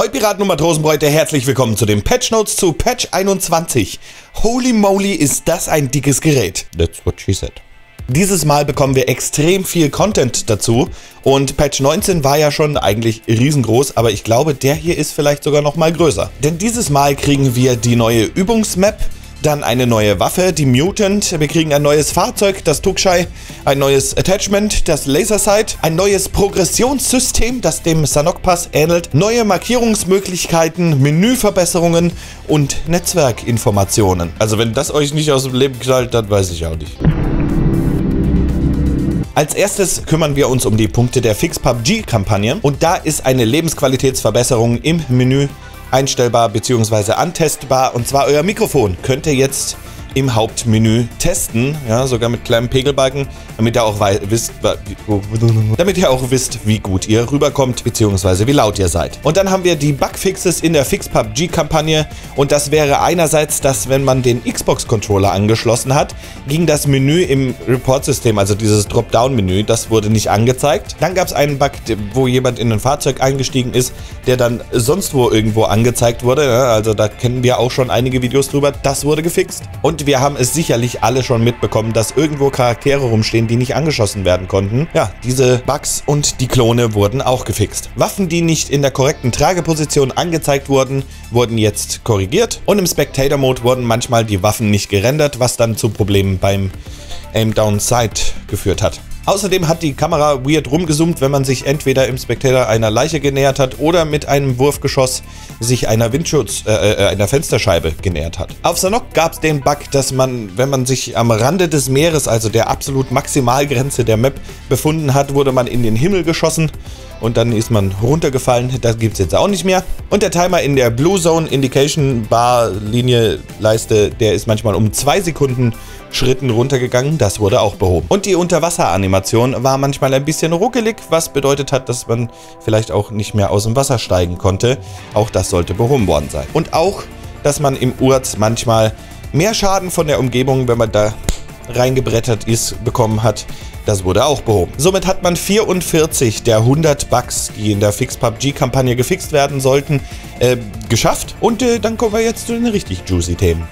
Heute Piraten und Matrosenbräute, herzlich willkommen zu den Patch Notes zu Patch 21. Holy moly, ist das ein dickes Gerät. That's what she said. Dieses Mal bekommen wir extrem viel Content dazu und Patch 19 war ja schon eigentlich riesengroß, aber ich glaube, der hier ist vielleicht sogar noch mal größer. Denn dieses Mal kriegen wir die neue Übungsmap, dann eine neue Waffe, die Mutant, wir kriegen ein neues Fahrzeug, das Tukshai, ein neues Attachment, das Laser Sight, ein neues Progressionssystem, das dem Sanhok Pass ähnelt, neue Markierungsmöglichkeiten, Menüverbesserungen und Netzwerkinformationen. Also wenn das euch nicht aus dem Leben knallt, dann weiß ich auch nicht. Als erstes kümmern wir uns um die Punkte der Fix-PUBG-Kampagne und da ist eine Lebensqualitätsverbesserung im Menü einstellbar bzw. antestbar, und zwar euer Mikrofon könnt ihr jetzt im Hauptmenü testen, ja, sogar mit kleinen Pegelbalken, damit ihr auch wisst, wie gut ihr rüberkommt bzw. wie laut ihr seid. Und dann haben wir die Bugfixes in der Fix-PUBG-Kampagne und das wäre einerseits, dass wenn man den Xbox-Controller angeschlossen hat, ging das Menü im Report-System, also dieses Dropdown-Menü, das wurde nicht angezeigt. Dann gab es einen Bug, wo jemand in ein Fahrzeug eingestiegen ist, der dann sonst wo irgendwo angezeigt wurde, also da kennen wir auch schon einige Videos drüber, das wurde gefixt. Und wir haben es sicherlich alle schon mitbekommen, dass irgendwo Charaktere rumstehen, die nicht angeschossen werden konnten. Ja, diese Bugs und die Klone wurden auch gefixt. Waffen, die nicht in der korrekten Trageposition angezeigt wurden, wurden jetzt korrigiert. Und im Spectator-Mode wurden manchmal die Waffen nicht gerendert, was dann zu Problemen beim Aim-Down-Sight geführt hat. Außerdem hat die Kamera weird rumgezoomt, wenn man sich entweder im Spectator einer Leiche genähert hat oder mit einem Wurfgeschoss sich einer Fensterscheibe genähert hat. Auf Sanhok gab es den Bug, dass man, wenn man sich am Rande des Meeres, also der absolut Maximalgrenze der Map, befunden hat, wurde man in den Himmel geschossen und dann ist man runtergefallen. Das gibt es jetzt auch nicht mehr. Und der Timer in der Blue Zone Indication Bar Linie Leiste, der ist manchmal um 2 Sekunden Schritten runtergegangen, das wurde auch behoben. Und die Unterwasseranimation war manchmal ein bisschen ruckelig, was bedeutet hat, dass man vielleicht auch nicht mehr aus dem Wasser steigen konnte. Auch das sollte behoben worden sein. Und auch, dass man im Urz manchmal mehr Schaden von der Umgebung, wenn man da reingebrettert ist, bekommen hat. Das wurde auch behoben. Somit hat man 44 der 100 Bugs, die in der Fix-PUBG-Kampagne gefixt werden sollten, geschafft. Und dann kommen wir jetzt zu den richtig juicy Themen.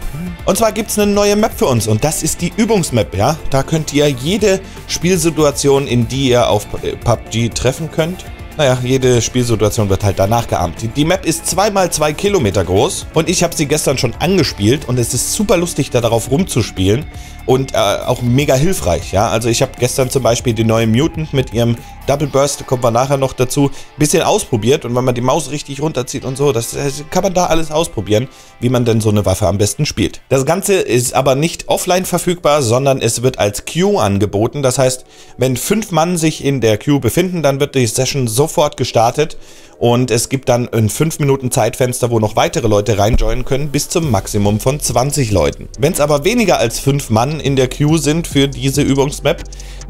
Und zwar gibt es eine neue Map für uns und das ist die Übungsmap, ja. Da könnt ihr jede Spielsituation, in die ihr auf PUBG treffen könnt, naja, jede Spielsituation wird halt danach geahmt. Die Map ist 2x2 Kilometer groß und ich habe sie gestern schon angespielt und es ist super lustig, da darauf rumzuspielen und auch mega hilfreich, ja. Also ich habe gestern zum Beispiel die neue Mutant mit ihrem Double Burst, kommen wir nachher noch dazu, ein bisschen ausprobiert und wenn man die Maus richtig runterzieht und so, das kann man da alles ausprobieren, wie man denn so eine Waffe am besten spielt. Das Ganze ist aber nicht offline verfügbar, sondern es wird als Queue angeboten. Das heißt, wenn 5 Mann sich in der Queue befinden, dann wird die Session sofort gestartet und es gibt dann ein 5 Minuten Zeitfenster, wo noch weitere Leute reinjoinen können, bis zum Maximum von 20 Leuten. Wenn es aber weniger als 5 Mann in der Queue sind für diese Übungsmap,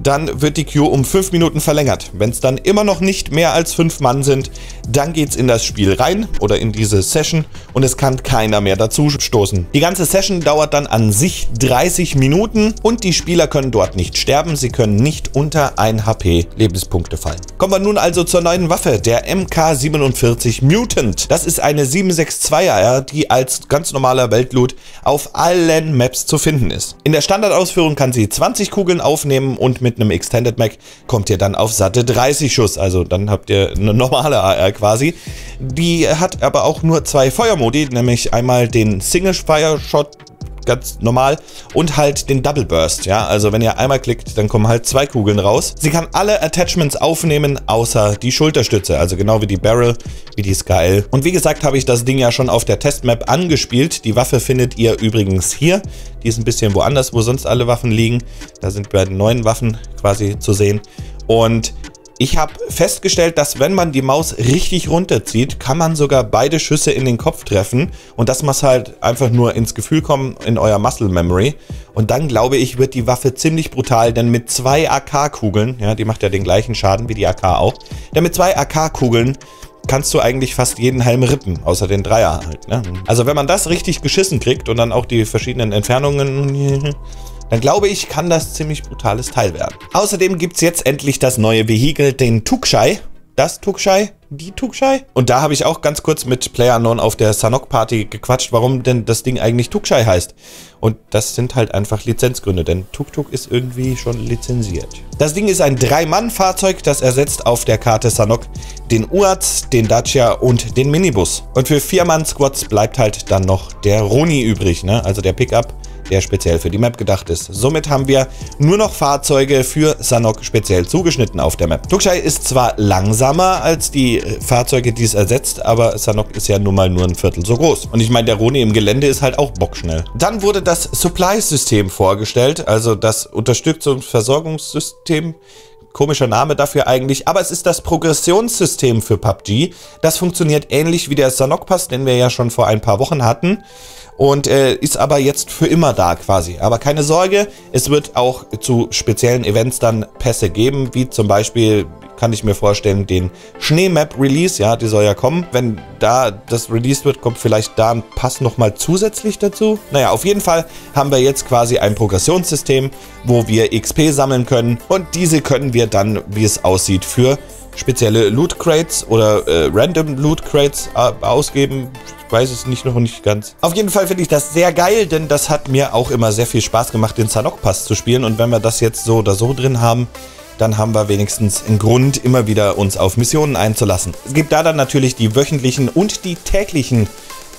dann wird die Queue um 5 Minuten verlängert. Wenn es dann immer noch nicht mehr als 5 Mann sind, dann geht es in das Spiel rein oder in diese Session und es kann keiner mehr dazu stoßen. Die ganze Session dauert dann an sich 30 Minuten und die Spieler können dort nicht sterben, sie können nicht unter 1 HP Lebenspunkte fallen. Kommen wir nun also zur neuen Waffe, der MK47 Mutant. Das ist eine 762er, die als ganz normaler Weltloot auf allen Maps zu finden ist. In der Standardausführung kann sie 20 Kugeln aufnehmen und mit einem Extended Mag kommt ihr dann auf satte 30 Schuss. Also dann habt ihr eine normale AR quasi. Die hat aber auch nur 2 Feuermodi, nämlich einmal den Single Fire Shot, ganz normal, und halt den Double Burst, ja, also wenn ihr einmal klickt, dann kommen halt 2 Kugeln raus. Sie kann alle Attachments aufnehmen, außer die Schulterstütze, also genau wie die Beryl, wie die Scale. Und wie gesagt, habe ich das Ding ja schon auf der Testmap angespielt. Die Waffe findet ihr übrigens hier, die ist ein bisschen woanders, wo sonst alle Waffen liegen. Da sind bei den neuen Waffen quasi zu sehen und ich habe festgestellt, dass wenn man die Maus richtig runterzieht, kann man sogar beide Schüsse in den Kopf treffen und das muss halt einfach nur ins Gefühl kommen, in euer Muscle Memory. Und dann, glaube ich, wird die Waffe ziemlich brutal, denn mit 2 AK-Kugeln, ja, die macht ja den gleichen Schaden wie die AK auch, denn mit 2 AK-Kugeln kannst du eigentlich fast jeden Helm rippen, außer den Dreier halt, ne? Also wenn man das richtig geschissen kriegt und dann auch die verschiedenen Entfernungen... dann glaube ich, kann das ziemlich brutales Teil werden. Außerdem gibt es jetzt endlich das neue Vehikel, den Tukshai. das Tukshai, die Tukshai. Und da habe ich auch ganz kurz mit PlayerUnknown auf der Sanhok Party gequatscht, warum denn das Ding eigentlich Tukshai heißt. Und das sind halt einfach Lizenzgründe, denn Tuk-Tuk ist irgendwie schon lizenziert. Das Ding ist ein 3-Mann-Fahrzeug, das ersetzt auf der Karte Sanhok den UAZ, den Dacia und den Minibus. Und für 4-Mann-Squads bleibt halt dann noch der Roni übrig, ne? Also der Pickup, der speziell für die Map gedacht ist. Somit haben wir nur noch Fahrzeuge für Sanhok speziell zugeschnitten auf der Map. Tukshai ist zwar langsamer als die Fahrzeuge, die es ersetzt, aber Sanhok ist ja nun mal nur ein Viertel so groß. Und ich meine, der Roni im Gelände ist halt auch bockschnell. Dann wurde das Supply System vorgestellt, also das Unterstützungsversorgungssystem. Komischer Name dafür eigentlich, aber es ist das Progressionssystem für PUBG. Das funktioniert ähnlich wie der Sanhok Pass, den wir ja schon vor ein paar Wochen hatten. Und ist aber jetzt für immer da quasi. Aber keine Sorge, es wird auch zu speziellen Events dann Pässe geben, wie zum Beispiel, kann ich mir vorstellen, den Schneemap-Release, ja, die soll ja kommen. Wenn da das released wird, kommt vielleicht da ein Pass nochmal zusätzlich dazu. Naja, auf jeden Fall haben wir jetzt quasi ein Progressionssystem, wo wir XP sammeln können. Und diese können wir dann, wie es aussieht, für spezielle Loot Crates oder Random Loot Crates ausgeben. Ich weiß es noch nicht ganz. Auf jeden Fall finde ich das sehr geil, denn das hat mir auch immer sehr viel Spaß gemacht, den Sanhok Pass zu spielen. Und wenn wir das jetzt so oder so drin haben, dann haben wir wenigstens einen Grund, immer wieder uns auf Missionen einzulassen. Es gibt da dann natürlich die wöchentlichen und die täglichen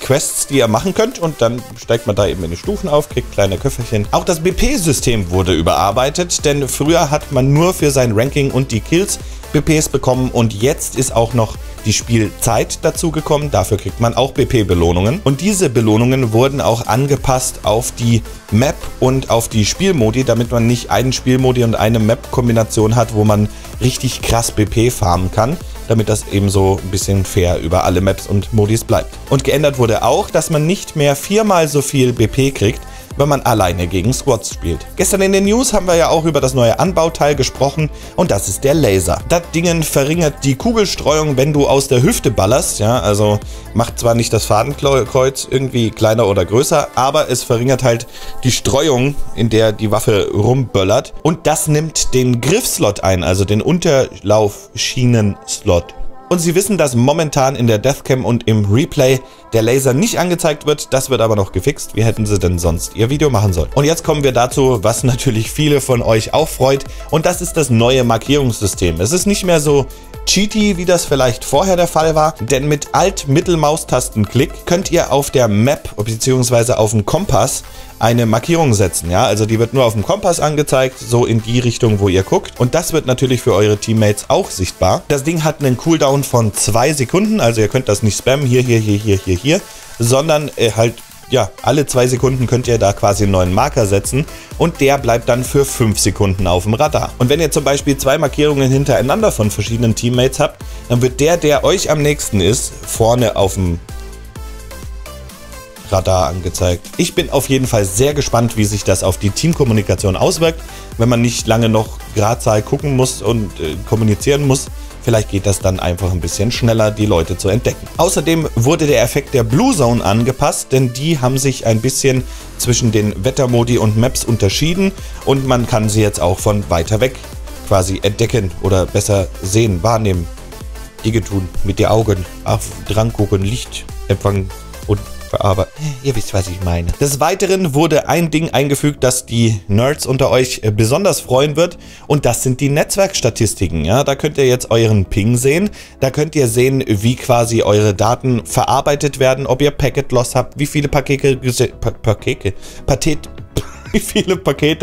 Quests, die ihr machen könnt, und dann steigt man da eben in die Stufen auf, kriegt kleine Köfferchen. Auch das BP-System wurde überarbeitet, denn früher hat man nur für sein Ranking und die Kills BPs bekommen, und jetzt ist auch noch die Spielzeit dazu gekommen. Dafür kriegt man auch BP-Belohnungen, und diese Belohnungen wurden auch angepasst auf die Map und auf die Spielmodi, damit man nicht einen Spielmodi und eine Map-Kombination hat, wo man richtig krass BP farmen kann, damit das eben so ein bisschen fair über alle Maps und Modis bleibt. Und geändert wurde auch, dass man nicht mehr 4-mal so viel BP kriegt, wenn man alleine gegen Squads spielt. Gestern in den News haben wir ja auch über das neue Anbauteil gesprochen, und das ist der Laser. Das Ding verringert die Kugelstreuung, wenn du aus der Hüfte ballerst, ja, also macht zwar nicht das Fadenkreuz irgendwie kleiner oder größer, aber es verringert halt die Streuung, in der die Waffe rumböllert, und das nimmt den Griffslot ein, also den Unterlaufschienen-Slot. Und Sie wissen, dass momentan in der Deathcam und im Replay der Laser nicht angezeigt wird. Das wird aber noch gefixt. Wie hätten Sie denn sonst Ihr Video machen sollen? Und jetzt kommen wir dazu, was natürlich viele von euch auch freut. Und das ist das neue Markierungssystem. Es ist nicht mehr so cheaty, wie das vielleicht vorher der Fall war. Denn mit Alt-Mittel-Maustastenklick könnt ihr auf der Map bzw. auf dem Kompass eine Markierung setzen. Ja, also die wird nur auf dem Kompass angezeigt, so in die Richtung, wo ihr guckt. Und das wird natürlich für eure Teammates auch sichtbar. Das Ding hat einen Cooldown von 2 Sekunden, also ihr könnt das nicht spammen, hier, sondern halt, ja, alle 2 Sekunden könnt ihr da quasi einen neuen Marker setzen, und der bleibt dann für 5 Sekunden auf dem Radar. Und wenn ihr zum Beispiel 2 Markierungen hintereinander von verschiedenen Teammates habt, dann wird der euch am nächsten ist, vorne auf dem Radar angezeigt. Ich bin auf jeden Fall sehr gespannt, wie sich das auf die Teamkommunikation auswirkt, wenn man nicht lange noch Gradzahl gucken muss und kommunizieren muss. Vielleicht geht das dann einfach ein bisschen schneller, die Leute zu entdecken. Außerdem wurde der Effekt der Blue Zone angepasst, denn die haben sich ein bisschen zwischen den Wettermodi und Maps unterschieden, und man kann sie jetzt auch von weiter weg quasi entdecken oder besser sehen, wahrnehmen. Dinge tun mit den Augen, auf dran gucken, Licht empfangen und aber ihr wisst, was ich meine. Des Weiteren wurde ein Ding eingefügt, das die Nerds unter euch besonders freuen wird, und das sind die Netzwerkstatistiken. Ja, da könnt ihr jetzt euren Ping sehen, da könnt ihr sehen, wie quasi eure Daten verarbeitet werden, ob ihr Packet Loss habt, wie viele Pakete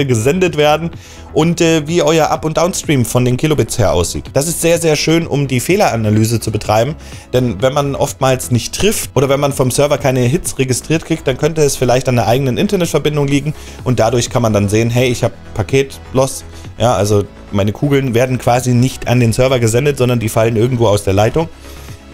gesendet werden, und wie euer Up- und Downstream von den Kilobits her aussieht. Das ist sehr, sehr schön, um die Fehleranalyse zu betreiben, denn wenn man oftmals nicht trifft oder wenn man vom Server keine Hits registriert kriegt, dann könnte es vielleicht an der eigenen Internetverbindung liegen, und dadurch kann man dann sehen, hey, ich habe Paket-Loss, ja, also meine Kugeln werden quasi nicht an den Server gesendet, sondern die fallen irgendwo aus der Leitung.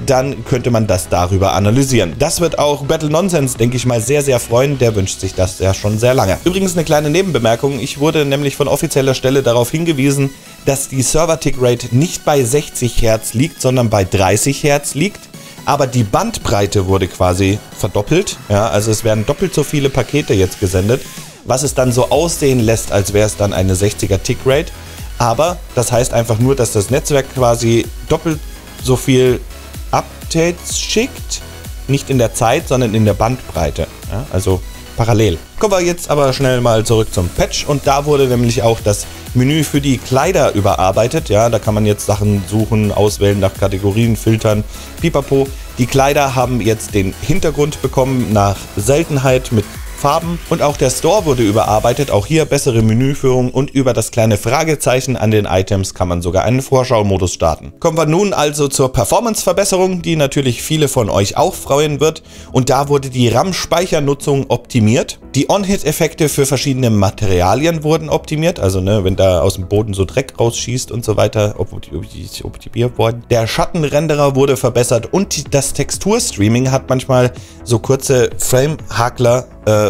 Dann könnte man das darüber analysieren. Das wird auch Battle-Nonsense, denke ich mal, sehr, sehr freuen. Der wünscht sich das ja schon sehr lange. Übrigens eine kleine Nebenbemerkung. Ich wurde nämlich von offizieller Stelle darauf hingewiesen, dass die Server-Tick-Rate nicht bei 60 Hertz liegt, sondern bei 30 Hertz liegt. Aber die Bandbreite wurde quasi verdoppelt. Ja, also es werden doppelt so viele Pakete jetzt gesendet, was es dann so aussehen lässt, als wäre es dann eine 60er-Tick-Rate. Aber das heißt einfach nur, dass das Netzwerk quasi doppelt so viel Updates schickt. Nicht in der Zeit, sondern in der Bandbreite. Ja, also parallel. Kommen wir jetzt aber schnell mal zurück zum Patch. Und da wurde nämlich auch das Menü für die Kleider überarbeitet. Ja, da kann man jetzt Sachen suchen, auswählen nach Kategorien, filtern, pipapo. Die Kleider haben jetzt den Hintergrund bekommen nach Seltenheit mit Farben. Und auch der Store wurde überarbeitet. Auch hier bessere Menüführung und über das kleine Fragezeichen an den Items kann man sogar einen Vorschau-Modus starten. Kommen wir nun also zur Performance-Verbesserung, die natürlich viele von euch auch freuen wird. Und da wurde die RAM-Speichernutzung optimiert. Die On-Hit-Effekte für verschiedene Materialien wurden optimiert. Also ne, wenn da aus dem Boden so Dreck rausschießt und so weiter, optimiert worden. Der Schattenrenderer wurde verbessert und das Texturstreaming hat manchmal so kurze Frame-Hakler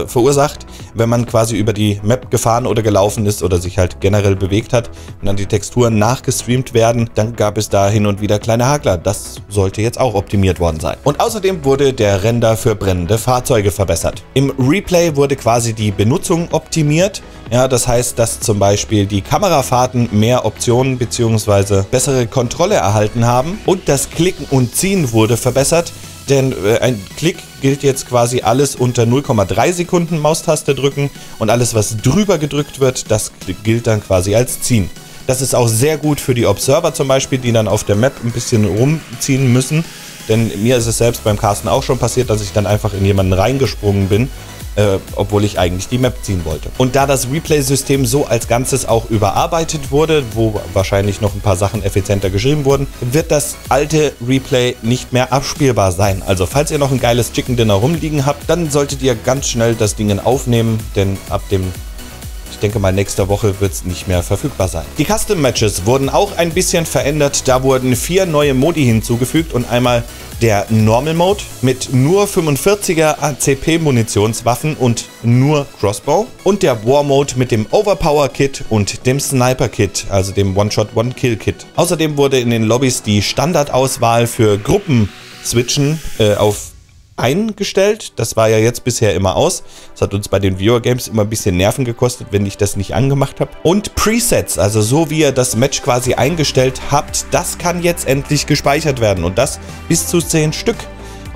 verursacht, wenn man quasi über die Map gefahren oder gelaufen ist oder sich halt generell bewegt hat und dann die Texturen nachgestreamt werden, dann gab es da hin und wieder kleine Hakler. Das sollte jetzt auch optimiert worden sein. Und außerdem wurde der Render für brennende Fahrzeuge verbessert. Im Replay wurde quasi die Benutzung optimiert. Ja, das heißt, dass zum Beispiel die Kamerafahrten mehr Optionen bzw. bessere Kontrolle erhalten haben und das Klicken und Ziehen wurde verbessert. Denn ein Klick gilt jetzt quasi alles unter 0,3 Sekunden Maustaste drücken und alles, was drüber gedrückt wird, das gilt dann quasi als Ziehen. Das ist auch sehr gut für die Observer zum Beispiel, die dann auf der Map ein bisschen rumziehen müssen. Denn mir ist es selbst beim Casten auch schon passiert, dass ich dann einfach in jemanden reingesprungen bin, obwohl ich eigentlich die Map ziehen wollte. Und da das Replay-System so als Ganzes auch überarbeitet wurde, wo wahrscheinlich noch ein paar Sachen effizienter geschrieben wurden, wird das alte Replay nicht mehr abspielbar sein. Also falls ihr noch ein geiles Chicken Dinner rumliegen habt, dann solltet ihr ganz schnell das Ding aufnehmen, denn ab dem, ich denke mal, nächster Woche wird es nicht mehr verfügbar sein. Die Custom Matches wurden auch ein bisschen verändert. Da wurden 4 neue Modi hinzugefügt und einmal der Normal Mode mit nur 45er ACP Munitionswaffen und nur Crossbow und der War Mode mit dem Overpower Kit und dem Sniper Kit, also dem One-Shot-One-Kill-Kit. Außerdem wurde in den Lobbys die Standardauswahl für Gruppen-Switchen auf eingestellt. Das war ja jetzt bisher immer aus. Das hat uns bei den Viewer Games immer ein bisschen Nerven gekostet, wenn ich das nicht angemacht habe. Und Presets, also so wie ihr das Match quasi eingestellt habt, das kann jetzt endlich gespeichert werden und das bis zu 10 Stück.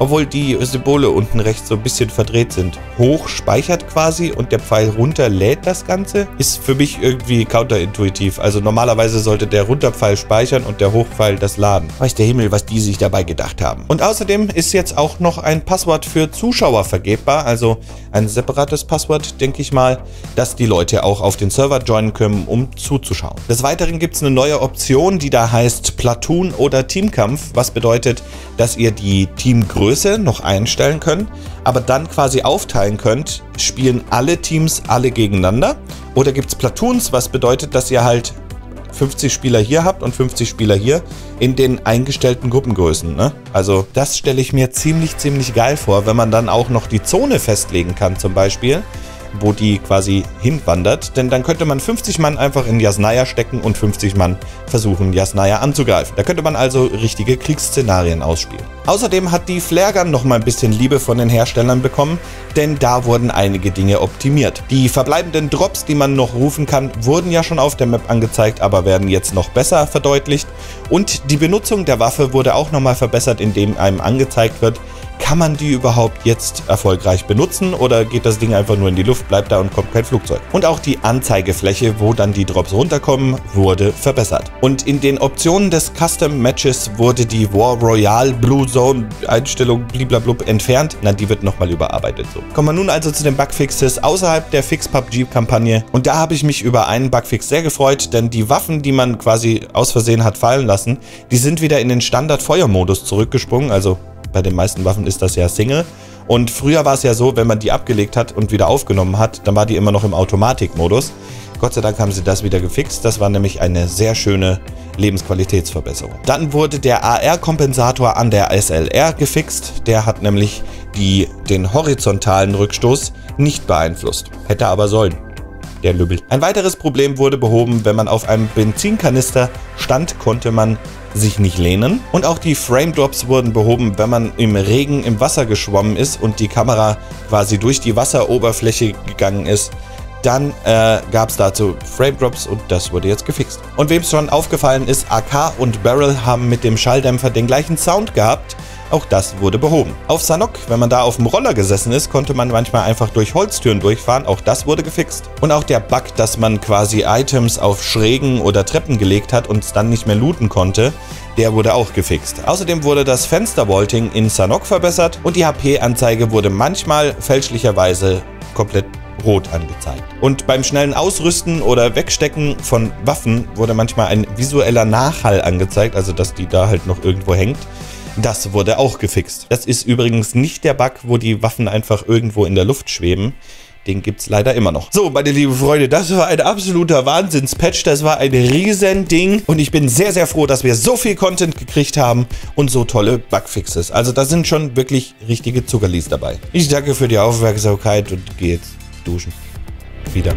Obwohl die Symbole unten rechts so ein bisschen verdreht sind. Hoch speichert quasi und der Pfeil runter lädt das Ganze. Ist für mich irgendwie counterintuitiv. Also normalerweise sollte der Runterpfeil speichern und der Hochpfeil das laden. Weiß der Himmel, was die sich dabei gedacht haben. Und außerdem ist jetzt auch noch ein Passwort für Zuschauer vergebbar. Also ein separates Passwort, denke ich mal, dass die Leute auch auf den Server joinen können, um zuzuschauen. Des Weiteren gibt es eine neue Option, die da heißt Platoon oder Teamkampf. Was bedeutet, dass ihr die Teamgröße noch einstellen können, aber dann quasi aufteilen könnt, spielen alle Teams alle gegeneinander oder gibt es Platoons, was bedeutet, dass ihr halt 50 Spieler hier habt und 50 Spieler hier in den eingestellten Gruppengrößen. Ne? Also das stelle ich mir ziemlich geil vor, wenn man dann auch noch die Zone festlegen kann zum Beispiel, wo die quasi hinwandert, denn dann könnte man 50 Mann einfach in Yasnaya stecken und 50 Mann versuchen, Yasnaya anzugreifen. Da könnte man also richtige Kriegsszenarien ausspielen. Außerdem hat die Flare Gun nochmal ein bisschen Liebe von den Herstellern bekommen, denn da wurden einige Dinge optimiert. Die verbleibenden Drops, die man noch rufen kann, wurden ja schon auf der Map angezeigt, aber werden jetzt noch besser verdeutlicht. Und die Benutzung der Waffe wurde auch nochmal verbessert, indem einem angezeigt wird, kann man die überhaupt jetzt erfolgreich benutzen oder geht das Ding einfach nur in die Luft, bleibt da und kommt kein Flugzeug? Und auch die Anzeigefläche, wo dann die Drops runterkommen, wurde verbessert. Und in den Optionen des Custom Matches wurde die War Royale Blue Zone Einstellung bliblablub entfernt. Na, die wird nochmal überarbeitet. So. Kommen wir nun also zu den Bugfixes außerhalb der Fix PUBG Kampagne. Und da habe ich mich über einen Bugfix sehr gefreut, denn die Waffen, die man quasi aus Versehen hat fallen lassen, die sind wieder in den Standard Feuermodus zurückgesprungen, also bei den meisten Waffen ist das ja Single. Und früher war es ja so, wenn man die abgelegt hat und wieder aufgenommen hat, dann war die immer noch im Automatikmodus. Gott sei Dank haben sie das wieder gefixt. Das war nämlich eine sehr schöne Lebensqualitätsverbesserung. Dann wurde der AR-Kompensator an der SLR gefixt. Der hat nämlich den horizontalen Rückstoß nicht beeinflusst. Hätte aber sollen. Der Lübbel. Ein weiteres Problem wurde behoben, wenn man auf einem Benzinkanister stand, konnte man sich nicht lehnen. Und auch die Frame-Drops wurden behoben, wenn man im Regen im Wasser geschwommen ist und die Kamera quasi durch die Wasseroberfläche gegangen ist. dann gab es dazu Frame Drops und das wurde jetzt gefixt. Und wem es schon aufgefallen ist, AK und Beryl haben mit dem Schalldämpfer den gleichen Sound gehabt. Auch das wurde behoben. Auf Sanhok, wenn man da auf dem Roller gesessen ist, konnte man manchmal einfach durch Holztüren durchfahren. Auch das wurde gefixt. Und auch der Bug, dass man quasi Items auf Schrägen oder Treppen gelegt hat und es dann nicht mehr looten konnte, der wurde auch gefixt. Außerdem wurde das Fenstervaulting in Sanhok verbessert und die HP-Anzeige wurde manchmal fälschlicherweise komplett rot angezeigt. Und beim schnellen Ausrüsten oder Wegstecken von Waffen wurde manchmal ein visueller Nachhall angezeigt, also dass die da halt noch irgendwo hängt. Das wurde auch gefixt. Das ist übrigens nicht der Bug, wo die Waffen einfach irgendwo in der Luft schweben. Den gibt es leider immer noch. So, meine lieben Freunde, das war ein absoluter Wahnsinns-Patch. Das war ein Riesending. Und ich bin sehr, sehr froh, dass wir so viel Content gekriegt haben und so tolle Bugfixes. Also da sind schon wirklich richtige Zuckerlis dabei. Ich danke für die Aufmerksamkeit und gehe jetzt duschen. Wieder.